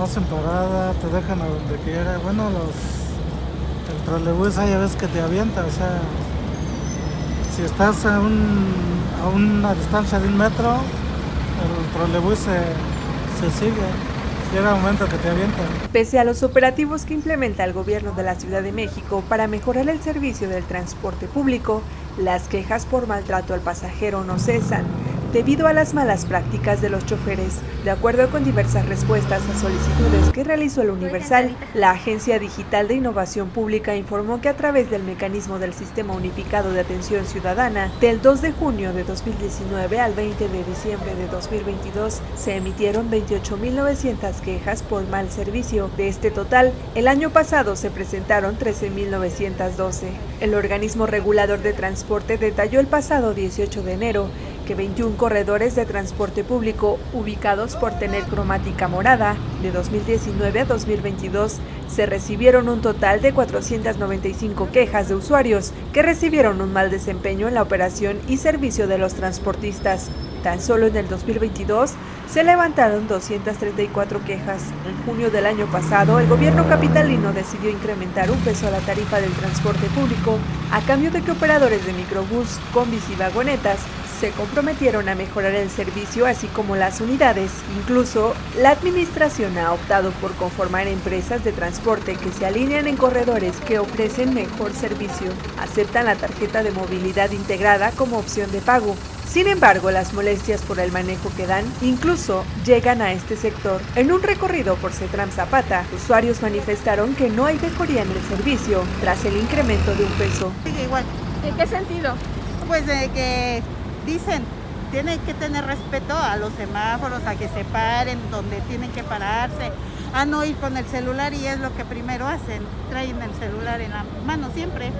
no hacen parada, te dejan a donde quiera. Bueno, el trolebús hay a veces que te avienta, o sea, si estás a una distancia de 1 metro, el trolebús se sigue. Llega un momento que te avientan. Pese a los operativos que implementa el Gobierno de la Ciudad de México para mejorar el servicio del transporte público, las quejas por maltrato al pasajero no cesan, debido a las malas prácticas de los choferes. De acuerdo con diversas respuestas a solicitudes que realizó El Universal, la Agencia Digital de Innovación Pública informó que a través del Mecanismo del Sistema Unificado de Atención Ciudadana, del 2 de junio de 2019 al 20 de diciembre de 2022, se emitieron 28.900 quejas por mal servicio. De este total, el año pasado se presentaron 13.912. El Organismo Regulador de Transporte detalló el pasado 18 de enero que 21 corredores de transporte público ubicados por tener cromática morada de 2019 a 2022 se recibieron un total de 495 quejas de usuarios que recibieron un mal desempeño en la operación y servicio de los transportistas. Tan solo en el 2022 se levantaron 234 quejas. En junio del año pasado, el gobierno capitalino decidió incrementar 1 peso a la tarifa del transporte público a cambio de que operadores de microbús, combis y vagonetas se comprometieron a mejorar el servicio así como las unidades. Incluso, la administración ha optado por conformar empresas de transporte que se alinean en corredores que ofrecen mejor servicio. Aceptan la tarjeta de movilidad integrada como opción de pago. Sin embargo, las molestias por el manejo que dan incluso llegan a este sector. En un recorrido por CETRAM Zapata, usuarios manifestaron que no hay mejoría en el servicio tras el incremento de 1 peso. Sigue igual. ¿En qué sentido? Pues de que dicen, tienen que tener respeto a los semáforos, a que se paren, donde tienen que pararse, a no ir con el celular, y es lo que primero hacen, traen el celular en la mano siempre.